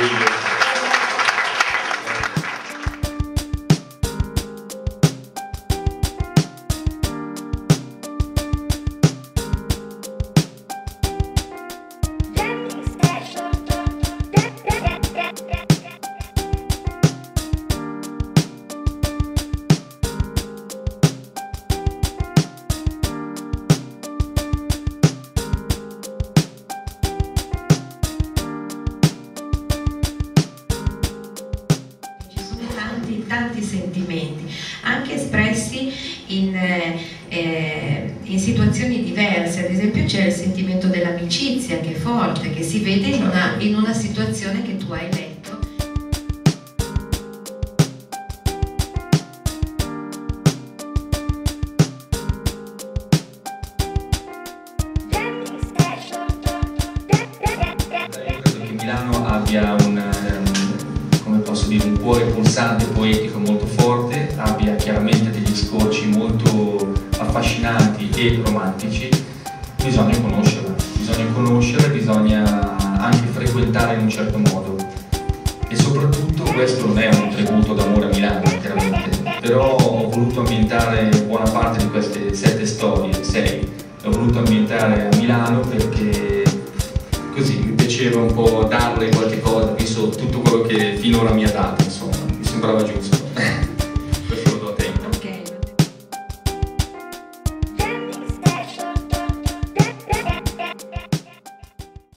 Grazie. Tanti sentimenti, anche espressi in situazioni diverse. Ad esempio c'è il sentimento dell'amicizia, che è forte, che si vede in una situazione che tu hai letto. Credo che Milano abbia un cuore pulsante, poetico, molto forte, abbia chiaramente degli scorci molto affascinanti e romantici. Bisogna conoscerla, bisogna anche frequentare in un certo modo. E soprattutto questo non è un tributo d'amore a Milano, chiaramente, però ho voluto ambientare buona parte di queste 7 storie, 6, ho voluto ambientare a Milano perché così mi piaceva un po' darle qualche cosa, visto tutto quello che finora mi ha dato, insomma, mi sembrava giusto.